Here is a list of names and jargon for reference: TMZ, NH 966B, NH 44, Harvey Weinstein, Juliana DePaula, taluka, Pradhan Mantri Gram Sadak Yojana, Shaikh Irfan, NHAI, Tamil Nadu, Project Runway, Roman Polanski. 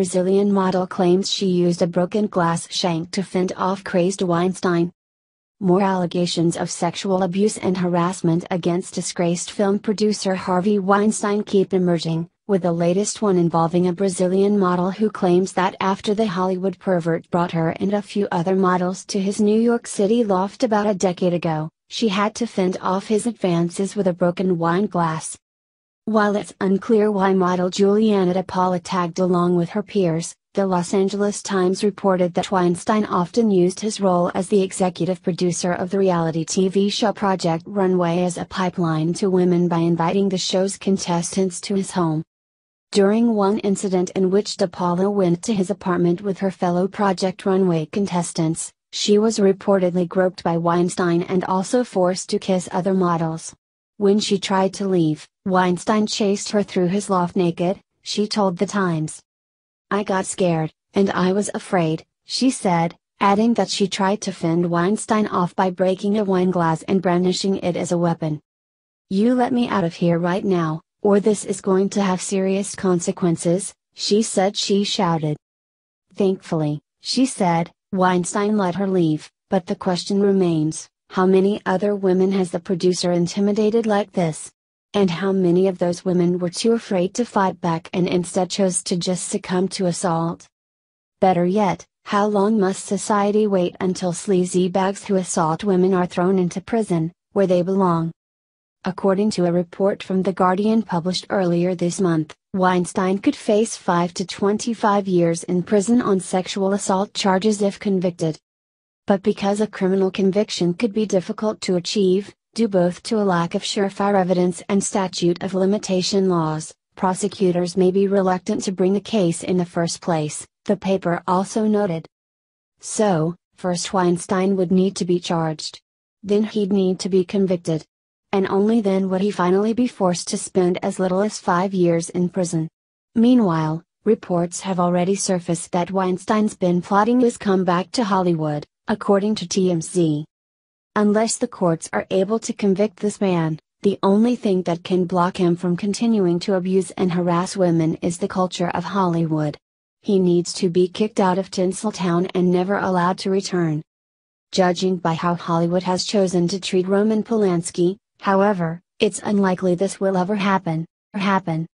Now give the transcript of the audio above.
Brazilian model claims she used a broken glass shank to fend off crazed Weinstein. More allegations of sexual abuse and harassment against disgraced film producer Harvey Weinstein keep emerging, with the latest one involving a Brazilian model who claims that after the Hollywood pervert brought her and a few other models to his New York City loft about a decade ago, she had to fend off his advances with a broken wine glass. While it's unclear why model Juliana DePaula tagged along with her peers, The Los Angeles Times reported that Weinstein often used his role as the executive producer of the reality TV show Project Runway as a pipeline to women by inviting the show's contestants to his home. During one incident in which DePaula went to his apartment with her fellow Project Runway contestants, she was reportedly groped by Weinstein and also forced to kiss other models. When she tried to leave, Weinstein chased her through his loft naked, she told The Times. "I got scared, and I was afraid," she said, adding that she tried to fend Weinstein off by breaking a wine glass and brandishing it as a weapon. "You let me out of here right now, or this is going to have serious consequences," she said. She shouted. Thankfully, she said, Weinstein let her leave, but the question remains, how many other women has the producer intimidated like this? And how many of those women were too afraid to fight back and instead chose to just succumb to assault? Better yet, how long must society wait until sleazy bags who assault women are thrown into prison, where they belong? According to a report from The Guardian published earlier this month, Weinstein could face 5 to 25 years in prison on sexual assault charges if convicted. But because a criminal conviction could be difficult to achieve, due both to a lack of surefire evidence and statute of limitation laws, prosecutors may be reluctant to bring a case in the first place, the paper also noted. So, first Weinstein would need to be charged. Then he'd need to be convicted. And only then would he finally be forced to spend as little as 5 years in prison. Meanwhile, reports have already surfaced that Weinstein's been plotting his comeback to Hollywood, according to TMZ. Unless the courts are able to convict this man, the only thing that can block him from continuing to abuse and harass women is the culture of Hollywood. He needs to be kicked out of Tinseltown and never allowed to return. Judging by how Hollywood has chosen to treat Roman Polanski, however, it's unlikely this will ever happen.